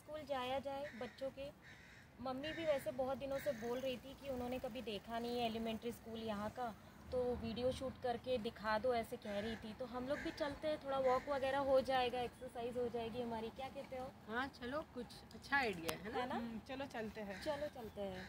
School जाया जाए बच्चों के। मम्मी भी वैसे बहुत दिनों से बोल रही थी कि उन्होंने कभी देखा नहीं है एलिमेंट्री स्कूल यहाँ का, तो वीडियो शूट करके दिखा दो ऐसे कह रही थी। तो हम लोग भी चलते हैं, थोड़ा वॉक वगैरह हो जाएगा, एक्सरसाइज हो जाएगी हमारी, क्या कहते हो? हाँ चलो, कुछ अच्छा आइडिया है ना? चलो चलते हैं, चलो चलते हैं।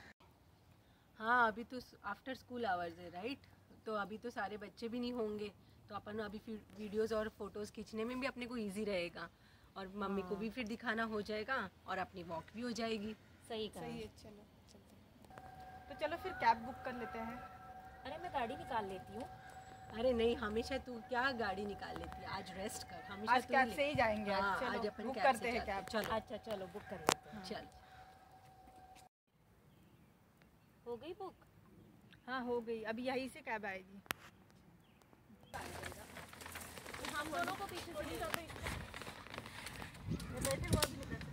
हाँ अभी तो आफ्टर स्कूल आवर्स है राइट, तो अभी तो सारे बच्चे भी नहीं होंगे, तो अपन अभी वीडियोज़ और फोटोज़ खींचने में भी अपने को ईजी रहेगा और मम्मी को भी फिर दिखाना हो जाएगा और अपनी वॉक भी हो जाएगी। सही है, चलो चलते हैं। तो चलो फिर कैब बुक कर लेते हैं। अरे मैं गाड़ी निकाल लेती हूँ। अरे नहीं, हमेशा तू क्या गाड़ी निकाल लेती है, आज रेस्ट कर। हमेशा आज कैब से ही जाएंगे। आज अपन बुक करते हैं कैब। चलो अच्छा, चलो बुक कर लेते हैं। चलो, हो गई बुक? हाँ हो गई, अभी यहीं से कैब आएगी। हम दोनों को पीछे से नहीं जाते, बैठे हुआ भी नहीं जाते।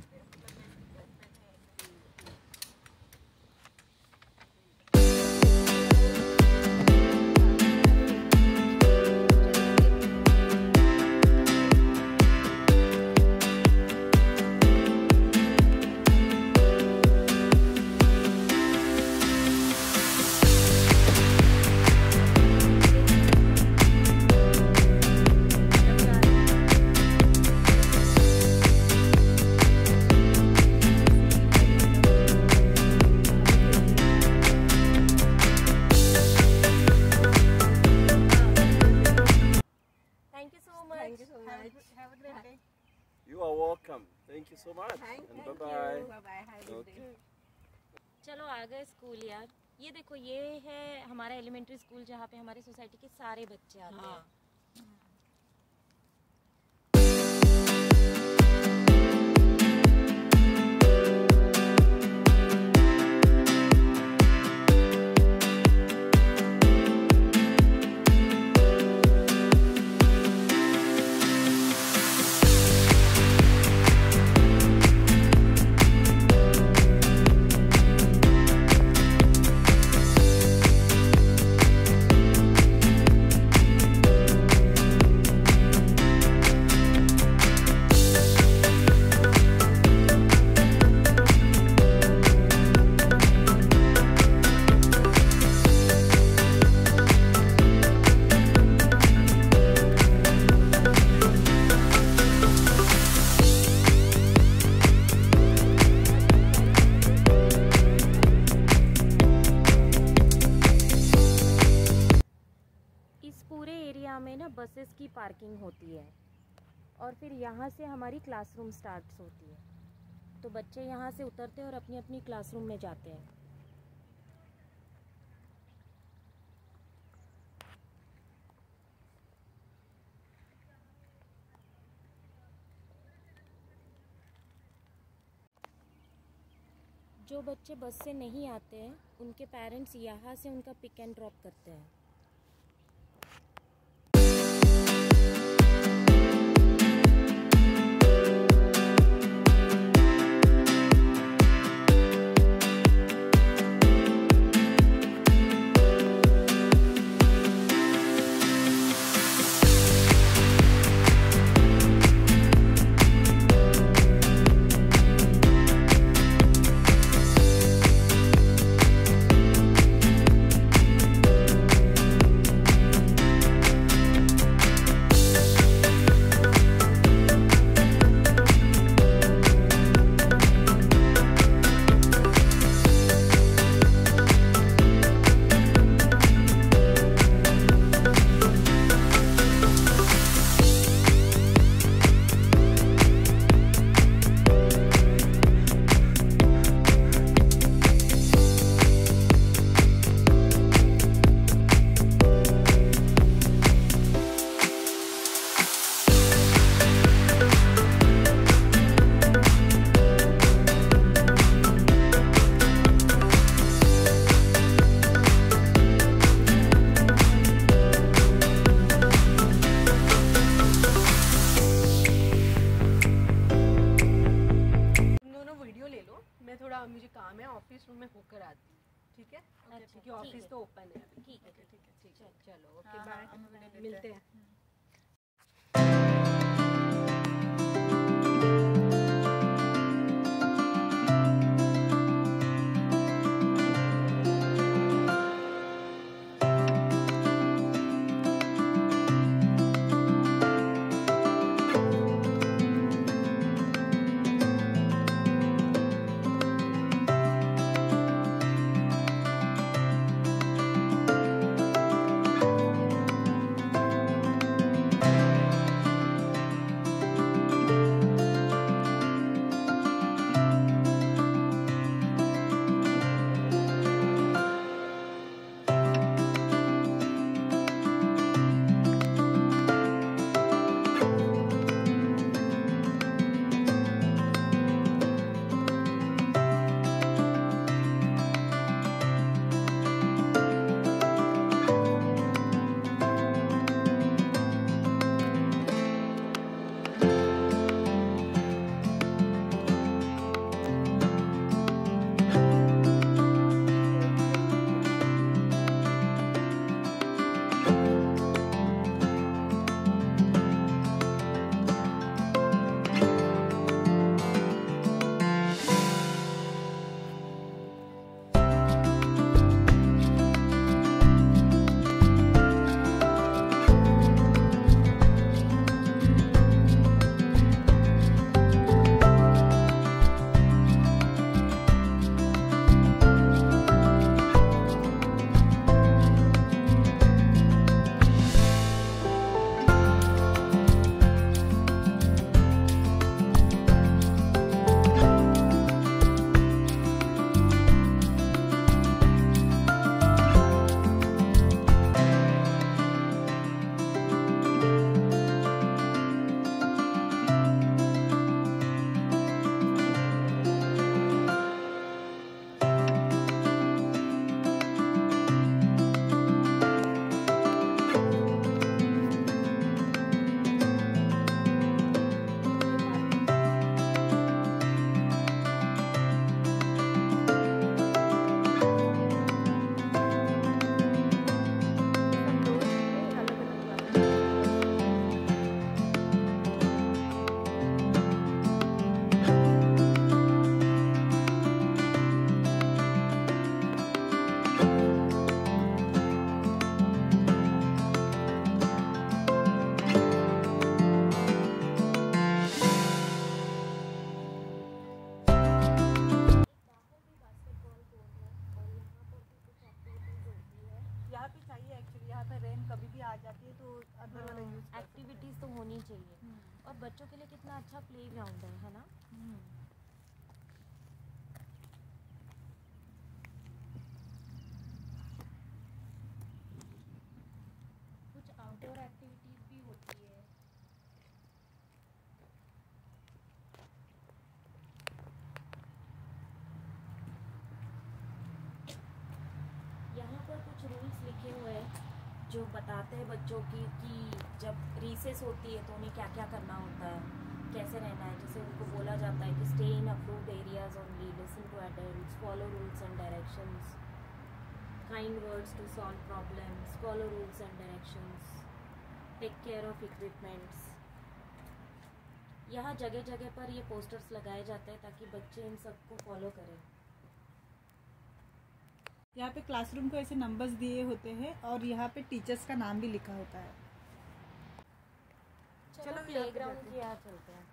Thank you so much. Thank bye you. Bye bye. Okay. चलो आ गए स्कूल यार। ये देखो, ये है हमारा एलिमेंट्री स्कूल जहाँ पे हमारी सोसाइटी के सारे बच्चे आते हैं। बसेस की पार्किंग होती है और फिर यहाँ से हमारी क्लासरूम स्टार्ट्स होती है। तो बच्चे यहाँ से उतरते हैं और अपनी अपनी क्लासरूम में जाते हैं। जो बच्चे बस से नहीं आते हैं उनके पेरेंट्स यहाँ से उनका पिक एंड ड्रॉप करते हैं। ठीक है, ऑफिस तो ओपन है। ठीक है, चलो ओके बाय, मिलते हैं। एक्टिविटीज़ तो होनी चाहिए। और बच्चों के लिए कितना अच्छा प्ले ग्राउंड है ना। कुछ आउटडोर एक्टिविटीज़ भी होती है। यहाँ पर कुछ रूल्स लिखे हुए हैं जो बताते हैं बच्चों की कि जब रिसेस होती है तो उन्हें क्या क्या करना होता है, कैसे रहना है। जैसे उनको बोला जाता है कि stay in approved areas only, listen to adults, follow rules and directions, kind words to solve problems, follow rules and directions, take care of equipments. यहाँ जगह जगह पर ये पोस्टर्स लगाए जाते हैं ताकि बच्चे इन सबको फॉलो करें। यहाँ पे क्लासरूम को ऐसे नंबर्स दिए होते हैं और यहाँ पे टीचर्स का नाम भी लिखा होता है। चलो प्लेग्राउंड की यहाँ चलते हैं,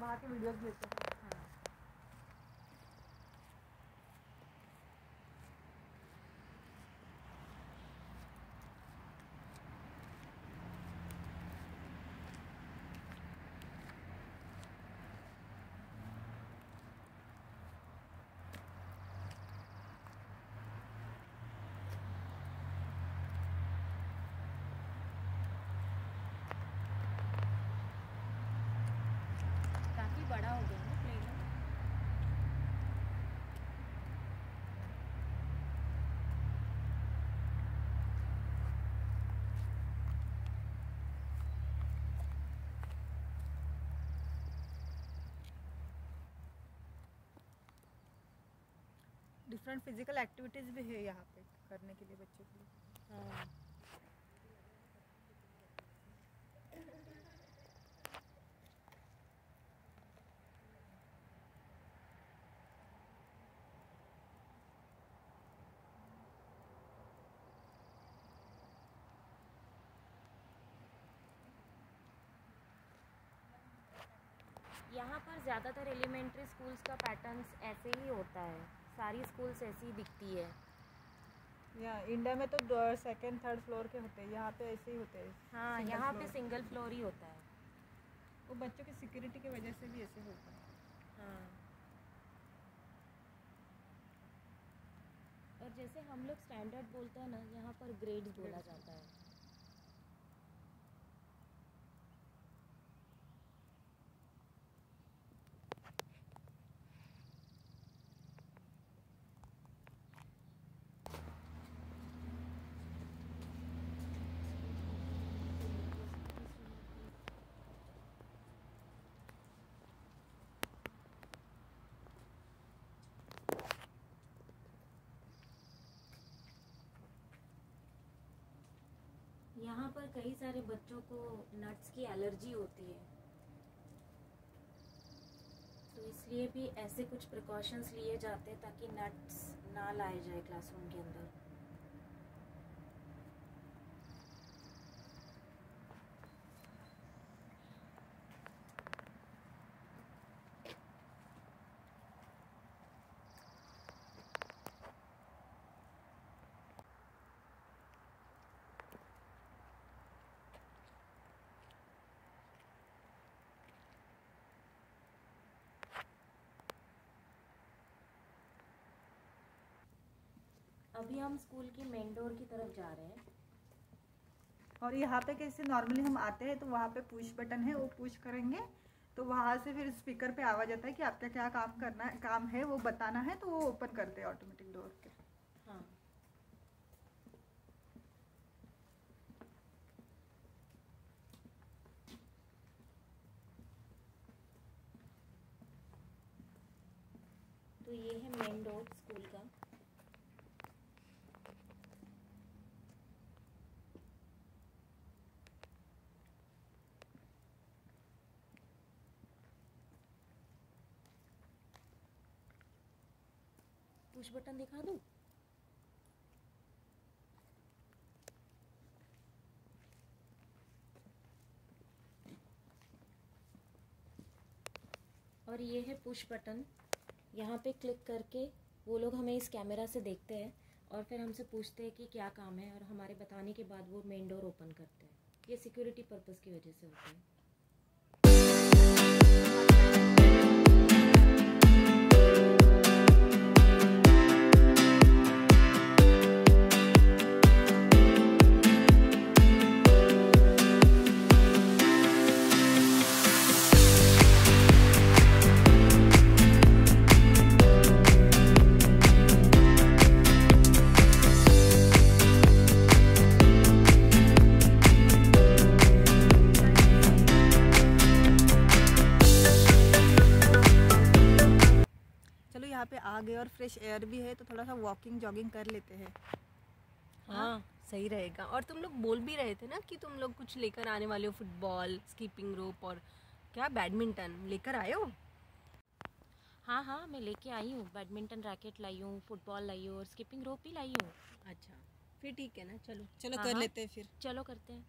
वहाँ के वीडियोस देखते हैं। बड़ा हो गया ना डिफरेंट फिजिकल एक्टिविटीज भी है यहाँ पे करने के लिए बच्चों के लिए। यहाँ पर ज़्यादातर एलिमेंट्री स्कूल्स का पैटर्न्स ऐसे ही होता है, सारी स्कूल्स ऐसी ही दिखती है। या इंडिया में तो सेकंड थर्ड फ्लोर के होते हैं, यहाँ पे ऐसे ही होते हैं। हाँ, यहाँ पे सिंगल फ्लोर ही होता है। वो बच्चों की सिक्योरिटी की वजह से भी ऐसे होता है। हाँ, और जैसे हम लोग स्टैंडर्ड बोलते हैं ना, यहाँ पर ग्रेड्स बोला जाता है। यहाँ पर कई सारे बच्चों को नट्स की एलर्जी होती है, तो इसलिए भी ऐसे कुछ प्रिकॉशंस लिए जाते हैं ताकि नट्स ना लाए जाए क्लासरूम के अंदर। अभी हम स्कूल की मेन डोर की तरफ जा रहे हैं। और यहाँ पे कैसे नॉर्मली हम आते हैं तो वहाँ पे पुश बटन है, वो पुश करेंगे तो वहाँ से फिर स्पीकर पे आवाज आता है कि आपका क्या काम करना है, काम है वो बताना है, तो वो ओपन करते हैं ऑटोमेटिक डोर के। हाँ, तो ये है मेन डोर स्कूल का। पुश बटन दिखा दूं? और ये है पुश बटन, यहाँ पे क्लिक करके वो लोग हमें इस कैमरा से देखते हैं और फिर हमसे पूछते हैं कि क्या काम है, और हमारे बताने के बाद वो मेन डोर ओपन करते हैं। ये सिक्योरिटी पर्पस की वजह से होता है। आ गए और फ्रेश एयर भी है तो थोड़ा सा वॉकिंग जॉगिंग कर लेते हैं। हाँ सही रहेगा। और तुम लोग बोल भी रहे थे ना कि तुम लोग कुछ लेकर आने वाले हो, फुटबॉल, स्कीपिंग रोप और क्या बैडमिंटन लेकर आए हो? हाँ हाँ मैं लेके आई हूँ, बैडमिंटन रैकेट लाई हूँ, फुटबॉल लाई हूँ और स्कीपिंग रोप भी लाई हूँ। अच्छा फिर ठीक है ना, चलो चलो कर लेते हैं फिर, चलो करते हैं।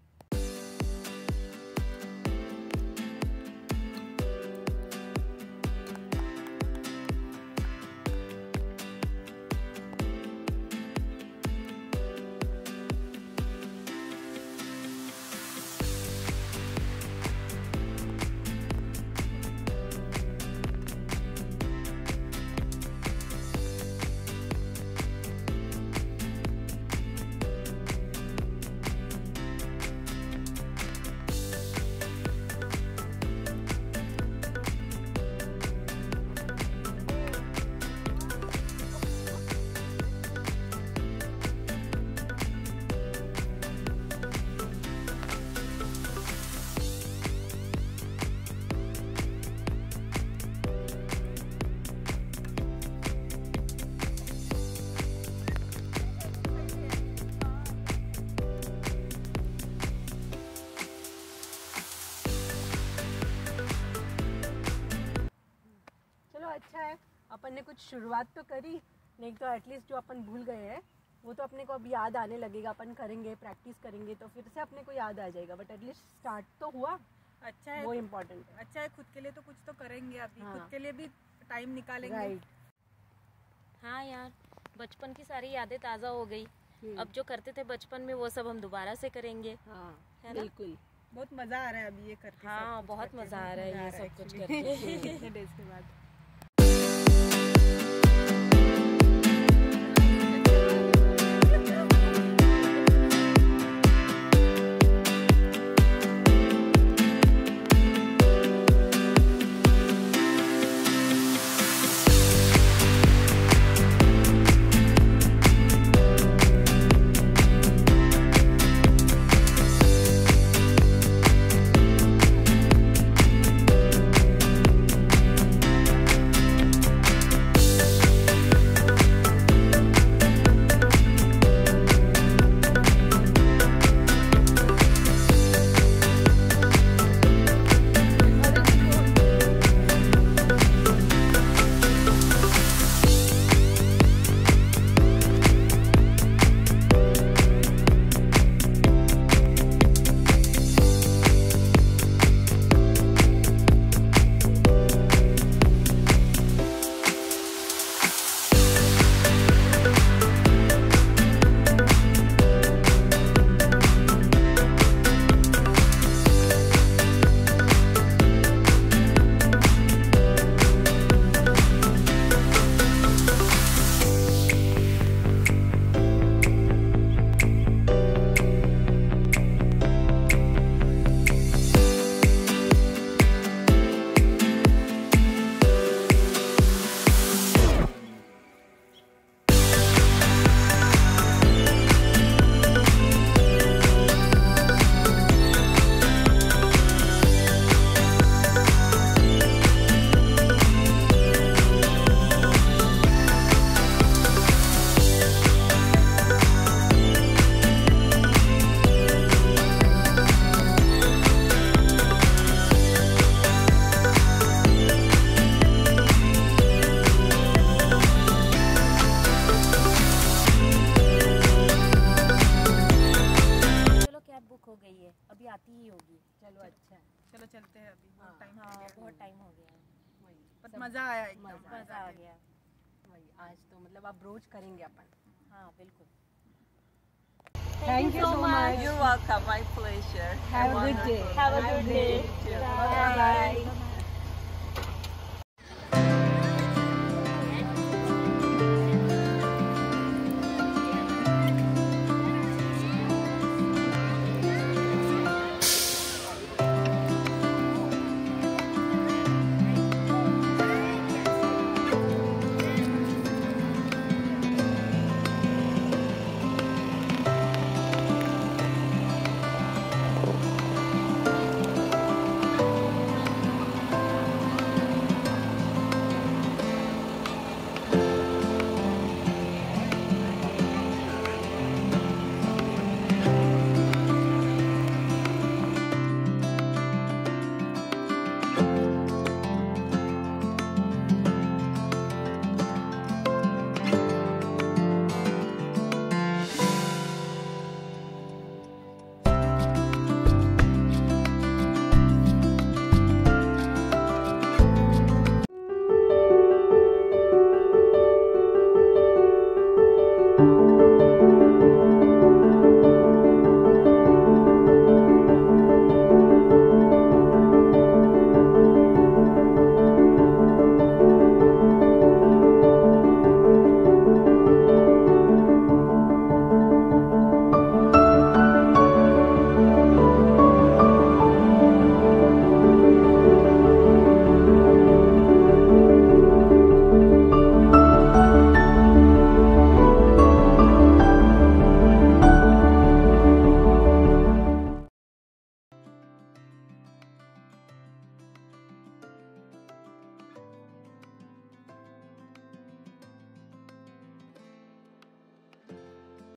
अच्छा है अपन ने कुछ शुरुआत तो करी, नहीं तो एटलीस्ट जो अपन भूल गए हैं वो तो अपने को अब याद आने लगेगा। अपन करेंगे, प्रैक्टिस करेंगे तो फिर से अपने को याद आ जाएगा, बट एटलीस्ट स्टार्ट तो हुआ। अच्छा है, वो इम्पोर्टेंट है। अच्छा है, खुद के लिए तो कुछ तो करेंगे अभी। हाँ। खुद के लिए भी टाइम निकालेंगे। राइट। हाँ यार, बचपन की सारी यादें ताज़ा हो गई। अब जो करते थे बचपन में वो सब हम दोबारा से करेंगे। हाँ बिल्कुल, बहुत मज़ा आ रहा है अभी ये करके। हाँ बहुत मज़ा आ रहा है ये सब कुछ करके डेज के बाद। मज़ा आया, एकदम मज़ा आ गया आज तो। मतलब आप रोज करेंगे अपन। हाँ बिल्कुल। Thank you so much. You're welcome. My pleasure. Have a good day. Have a good day. Bye.